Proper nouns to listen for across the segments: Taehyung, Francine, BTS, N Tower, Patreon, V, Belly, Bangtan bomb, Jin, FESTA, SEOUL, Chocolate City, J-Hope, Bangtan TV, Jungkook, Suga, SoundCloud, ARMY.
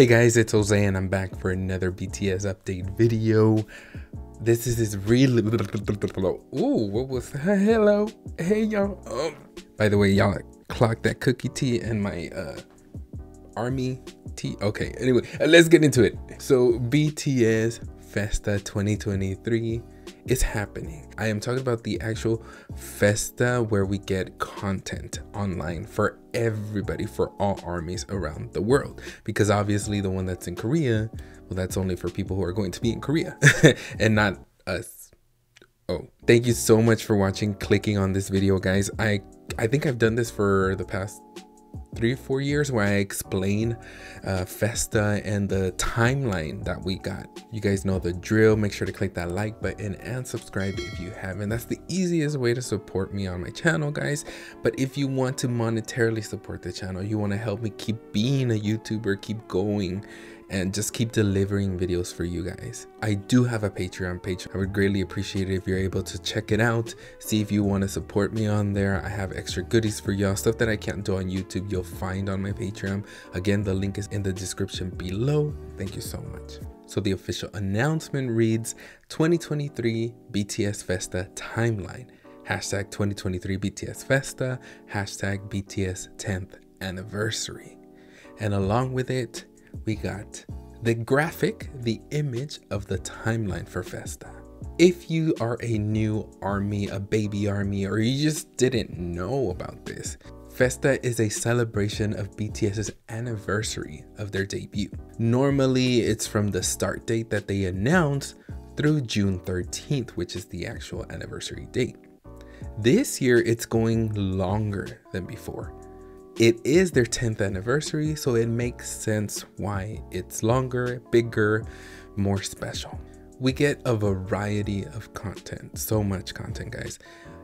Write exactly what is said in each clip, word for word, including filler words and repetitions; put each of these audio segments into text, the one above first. Hey guys, it's Jose and I'm back for another B T S update video. This is this really ooh, what was that? Hello, hey y'all. Um, by the way, y'all clocked that cookie tea and my uh, ARMY tea. Okay, anyway, let's get into it. So B T S FESTA twenty twenty-three is happening. I am talking about the actual FESTA where we get content online for everybody, for all armies around the world, because obviously the one that's in Korea, well, that's only for people who are going to be in Korea and not us. Oh, thank you so much for watching, clicking on this video, guys. I I think I've done this for the past three or four years where I explain uh, FESTA and the timeline that we got. You guys know the drill. Make sure to click that like button and subscribe if you haven't. That's the easiest way to support me on my channel, guys. But if you want to monetarily support the channel, you want to help me keep being a YouTuber, keep going, and just keep delivering videos for you guys, I do have a Patreon page. I would greatly appreciate it if you're able to check it out, see if you want to support me on there. I have extra goodies for y'all, stuff that I can't do on YouTube, you'll find on my Patreon. Again, the link is in the description below. Thank you so much. So the official announcement reads, twenty twenty-three B T S FESTA timeline, hashtag twenty twenty-three B T S FESTA, hashtag B T S tenth anniversary. And along with it, we got the graphic, the image of the timeline for FESTA. If you are a new army, a baby army, or you just didn't know about this, FESTA is a celebration of BTS's anniversary of their debut. Normally, it's from the start date that they announce through June thirteenth, which is the actual anniversary date. This year, it's going longer than before. It is their tenth anniversary, so it makes sense why it's longer, bigger, more special. We get a variety of content, so much content, guys.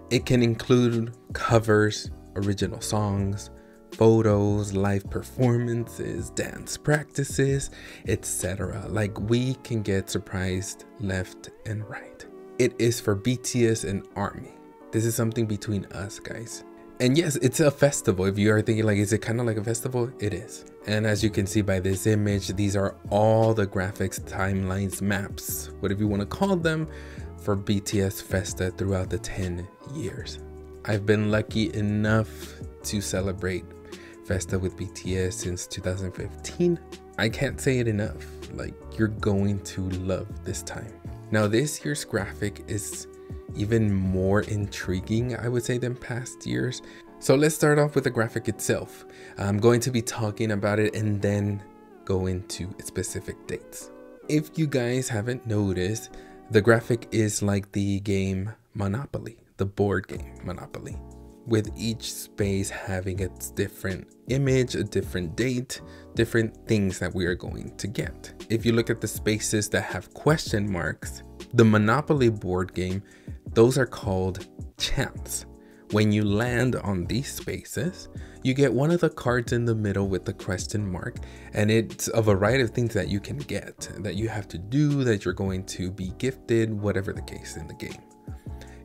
It can include covers, original songs, photos, live performances, dance practices, et cetera. Like, we can get surprised left and right. It is for B T S and ARMY. This is something between us, guys. And yes, it's a festival. If you are thinking like, is it kind of like a festival? It is. And as you can see by this image, these are all the graphics, timelines, maps, whatever you want to call them, for B T S FESTA throughout the ten years. I've been lucky enough to celebrate FESTA with B T S since two thousand fifteen. I can't say it enough. Like, you're going to love this time. Now, this year's graphic is even more intriguing, I would say, than past years. So let's start off with the graphic itself. I'm going to be talking about it and then go into specific dates. If you guys haven't noticed, the graphic is like the game Monopoly, the board game Monopoly, with each space having its different image, a different date, different things that we are going to get. If you look at the spaces that have question marks, the Monopoly board game, those are called champs. When you land on these spaces, you get one of the cards in the middle with the question mark, and it's a variety of things that you can get, that you have to do, that you're going to be gifted, whatever the case in the game.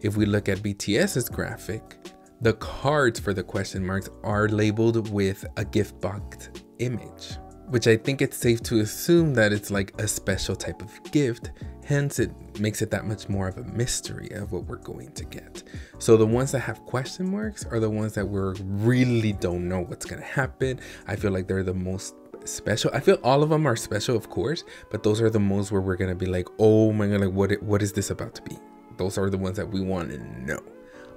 If we look at BTS's graphic, the cards for the question marks are labeled with a gift box image, which I think it's safe to assume that it's like a special type of gift. Hence, it makes it that much more of a mystery of what we're going to get. So the ones that have question marks are the ones that we really don't know what's going to happen. I feel like they're the most special. I feel all of them are special, of course, but those are the most where we're going to be like, oh my God, like what, what is this about to be? Those are the ones that we want to know.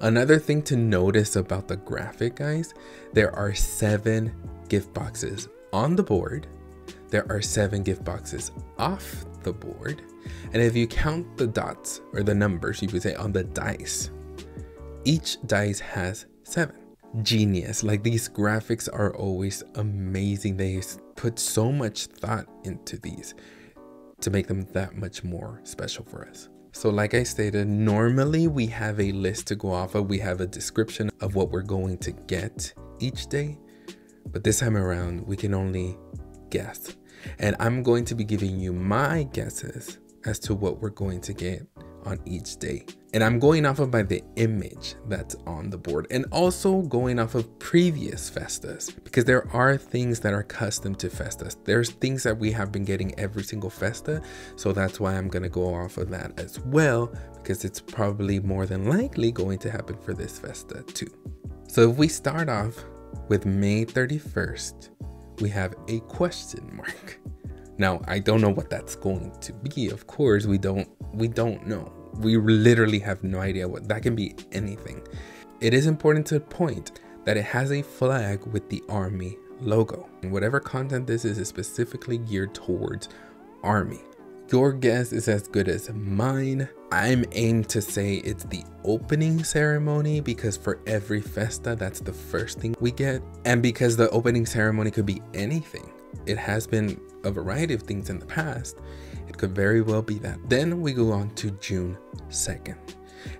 Another thing to notice about the graphic, guys, there are seven gift boxes on the board. There are seven gift boxes off the board, and if you count the dots or the numbers, you could say, on the dice, each dice has seven. Genius. Like, these graphics are always amazing. They put so much thought into these to make them that much more special for us. So like I stated, normally we have a list to go off of. We have a description of what we're going to get each day. But this time around, we can only guess. And I'm going to be giving you my guesses as to what we're going to get on each day. And I'm going off of by the image that's on the board and also going off of previous Festas, because there are things that are custom to Festas. There's things that we have been getting every single Festa. So that's why I'm gonna go off of that as well, because it's probably more than likely going to happen for this Festa too. So if we start off with May thirty-first, we have a question mark. Now, I don't know what that's going to be. Of course, we don't, we don't know. We literally have no idea what that can be. Anything. It is important to point that it has a flag with the ARMY logo. And whatever content this is is specifically geared towards ARMY. Your guess is as good as mine. I'm aimed to say it's the opening ceremony, because for every Festa, that's the first thing we get. And because the opening ceremony could be anything. It has been a variety of things in the past. It could very well be that. Then we go on to June second.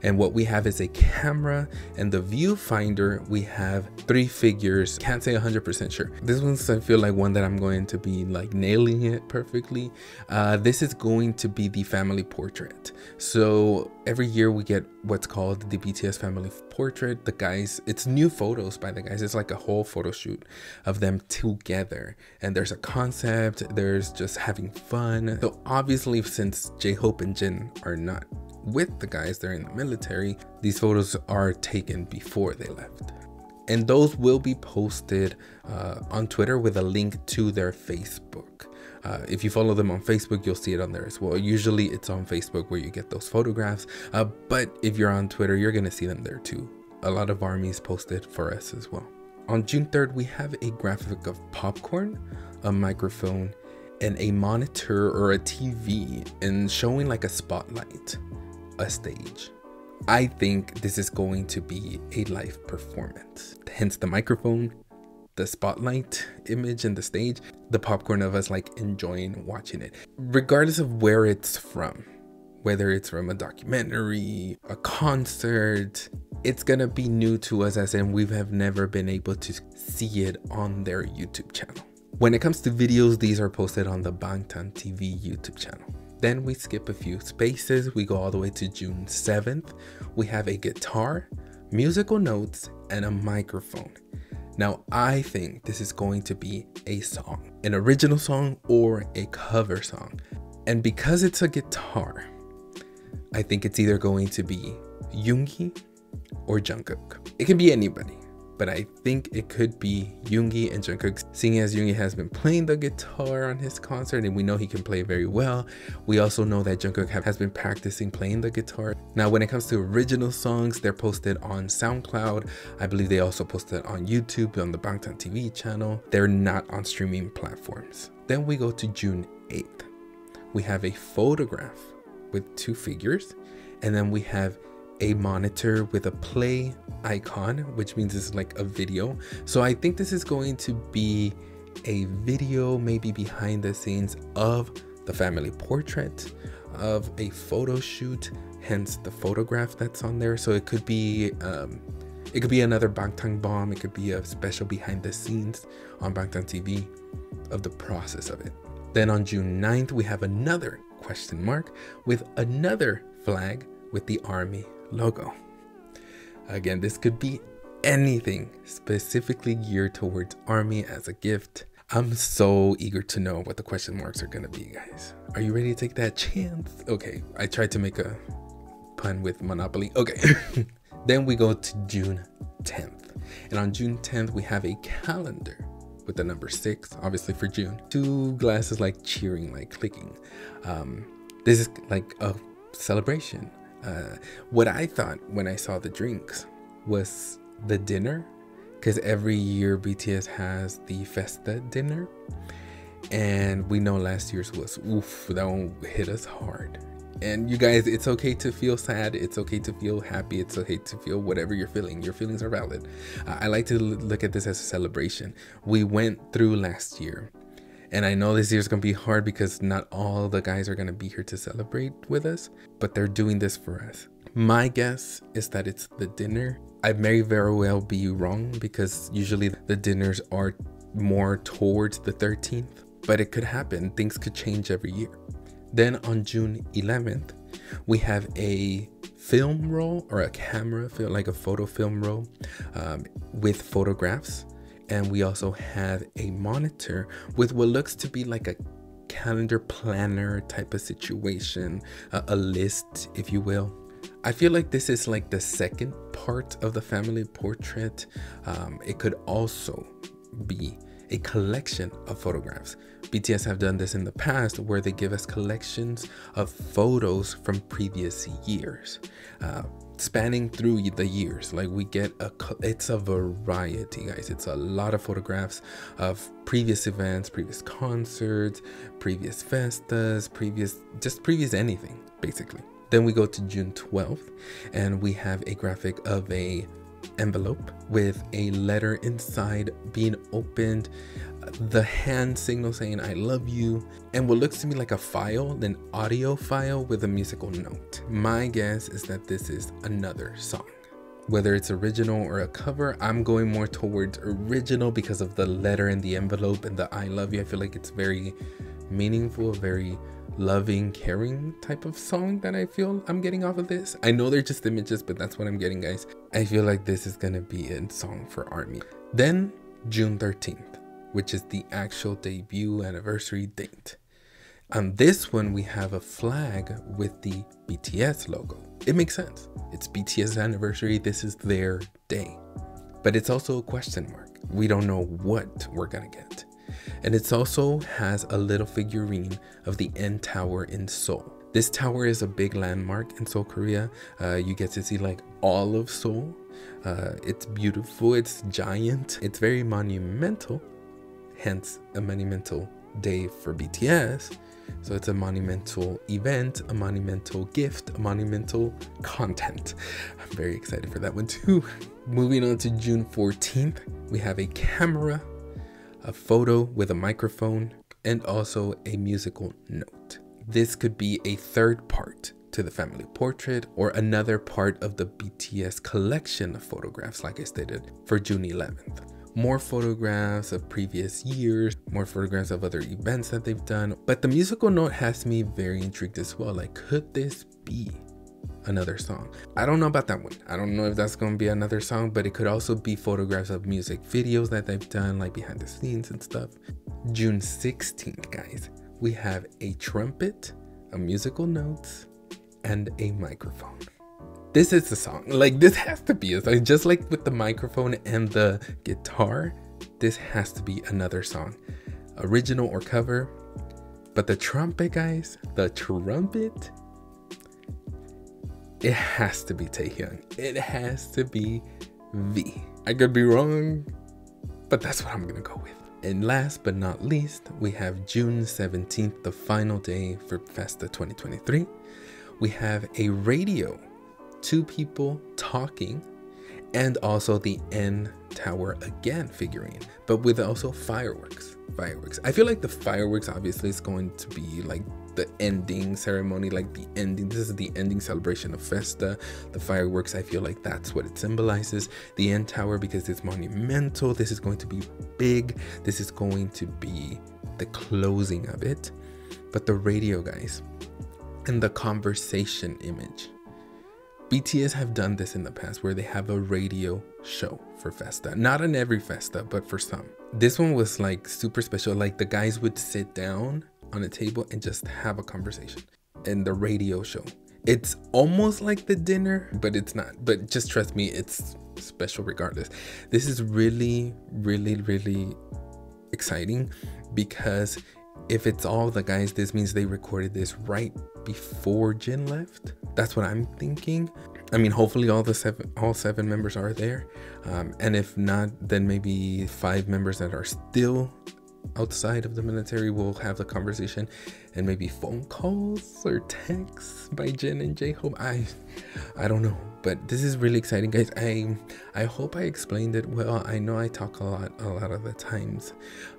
And what we have is a camera, and the viewfinder, we have three figures. Can't say one hundred percent sure. This one's, I feel like, one that I'm going to be like nailing it perfectly. Uh, this is going to be the family portrait. So every year we get what's called the B T S family portrait. The guys, it's new photos by the guys. It's like a whole photo shoot of them together. And there's a concept, there's just having fun. So obviously, since J-Hope and Jin are not with the guys, they're in the military, these photos are taken before they left, and those will be posted uh, on Twitter with a link to their Facebook. Uh, if you follow them on Facebook, you'll see it on there as well. Usually it's on Facebook where you get those photographs, uh, but if you're on Twitter, you're gonna see them there too. A lot of ARMY's posted for us as well. On June third, we have a graphic of popcorn, a microphone, and a monitor or a T V, and showing like a spotlight, a stage. I think this is going to be a live performance, hence the microphone, the spotlight image, and the stage, the popcorn of us like enjoying watching it, regardless of where it's from, whether it's from a documentary, a concert. It's gonna be new to us, as in we have never been able to see it on their YouTube channel. When it comes to videos, these are posted on the Bangtan T V YouTube channel. Then we skip a few spaces. We go all the way to June seventh. We have a guitar, musical notes, and a microphone. Now, I think this is going to be a song, an original song or a cover song. And because it's a guitar, I think it's either going to be Yoongi or Jungkook. It can be anybody, but I think it could be Yoongi and Jungkook, seeing as Yoongi has been playing the guitar on his concert and we know he can play very well. We also know that Jungkook have, has been practicing playing the guitar. Now, when it comes to original songs, they're posted on SoundCloud. I believe they also posted on YouTube, on the Bangtan T V channel. They're not on streaming platforms. Then we go to June eighth. We have a photograph with two figures, and then we have a monitor with a play icon, which means it's like a video. So I think this is going to be a video, maybe behind the scenes of the family portrait, of a photo shoot, hence the photograph that's on there. So it could be um it could be another Bangtan bomb. It could be a special behind the scenes on Bangtan T V of the process of it. Then on June ninth, we have another question mark with another flag with the ARMY logo. Again, this could be anything specifically geared towards ARMY as a gift. I'm so eager to know what the question marks are gonna be, guys. Are you ready to take that chance? Okay, I tried to make a pun with Monopoly. Okay. Then we go to June tenth. And on June tenth, we have a calendar with the number six, obviously for June. Two glasses like cheering, like clicking. Um, this is like a celebration. Uh, what I thought when I saw the drinks was the dinner, because every year B T S has the Festa dinner, and we know last year's was oof, that one hit us hard. And you guys, it's okay to feel sad, it's okay to feel happy, it's okay to feel whatever you're feeling. Your feelings are valid. uh, I like to look at this as a celebration. We went through last year, and I know this year's gonna be hard because not all the guys are gonna be here to celebrate with us, but they're doing this for us. My guess is that it's the dinner. I may very well be wrong, because usually the dinners are more towards the thirteenth, but it could happen. Things could change every year. Then on June eleventh, we have a film roll or a camera film, like a photo film roll um, with photographs. And we also have a monitor with what looks to be like a calendar planner type of situation, uh, a list, if you will. I feel like this is like the second part of the family portrait. Um, it could also be a collection of photographs. B T S have done this in the past where they give us collections of photos from previous years, uh, spanning through the years. Like we get a, it's a variety, guys. It's a lot of photographs of previous events, previous concerts, previous festas, previous, just previous anything, basically. Then we go to June twelfth and we have a graphic of a envelope with a letter inside being opened, the hand signal saying I love you, and what looks to me like a file, an audio file with a musical note. My guess is that this is another song. Whether it's original or a cover, I'm going more towards original because of the letter and the envelope and the I love you. I feel like it's very meaningful, very loving, caring type of song that I feel I'm getting off of this. I know they're just images, but that's what I'm getting, guys. I feel like this is gonna be a song for ARMY. Then June thirteenth, which is the actual debut anniversary date. On this one, we have a flag with the B T S logo. It makes sense. It's B T S anniversary. This is their day, but it's also a question mark. We don't know what we're gonna get. And it also has a little figurine of the N Tower in Seoul. This tower is a big landmark in Seoul, Korea. Uh, you get to see like all of Seoul. Uh, it's beautiful, it's giant, it's very monumental, hence a monumental day for B T S. So it's a monumental event, a monumental gift, a monumental content. I'm very excited for that one too. Moving on to June fourteenth, we have a camera, a photo with a microphone, and also a musical note. This could be a third part to the family portrait or another part of the B T S collection of photographs, like I stated, for June eleventh. More photographs of previous years, more photographs of other events that they've done. But the musical note has me very intrigued as well. Like, could this be another song? I don't know about that one. I don't know if that's going to be another song, but it could also be photographs of music videos that they've done, like behind the scenes and stuff. June sixteenth, guys, we have a trumpet, a musical notes, and a microphone. This is a song. Like, this has to be a song. Just like with the microphone and the guitar, this has to be another song, original or cover. But the trumpet, guys, the trumpet, it has to be Taehyung. It has to be V. I could be wrong, but that's what I'm gonna go with. And last but not least, we have June seventeenth, the final day for FESTA twenty twenty-three. We have a radio, two people talking, and also the N Tower again figurine, but with also fireworks. Fireworks. I feel like the fireworks obviously is going to be like the ending ceremony, like the ending. This is the ending celebration of FESTA. The fireworks, I feel like that's what it symbolizes. The N Tower, because it's monumental. This is going to be big. This is going to be the closing of it. But the radio, guys, and the conversation image. B T S have done this in the past where they have a radio show for FESTA. Not on every FESTA, but for some. This one was like super special. Like the guys would sit down on a table and just have a conversation. And the radio show, it's almost like the dinner, but it's not. But just trust me, it's special regardless. This is really, really, really exciting, because if it's all the guys, this means they recorded this right before Jin left. That's what I'm thinking. I mean, hopefully all the seven all seven members are there, um, and if not, then maybe five members that are still outside of the military will have the conversation, and maybe phone calls or texts by Jin and J-Hope. I I don't know, but this is really exciting, guys. I I hope I explained it well. I know I talk a lot a lot of the times,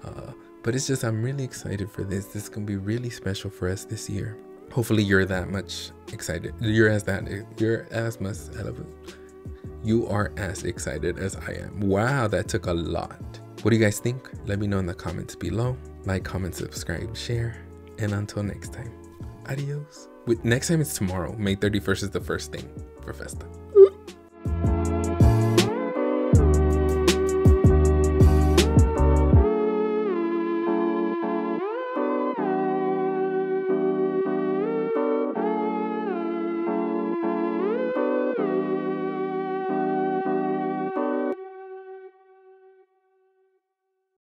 uh, but it's just I'm really excited for this. This is gonna be really special for us this year. Hopefully you're that much excited. You're as that you're as much you are as excited as I am. Wow, that took a lot. What do you guys think? Let me know in the comments below. Like, comment, subscribe, share, and until next time. Adios. Wait, next time it's tomorrow. May thirty-first is the first thing for Festa.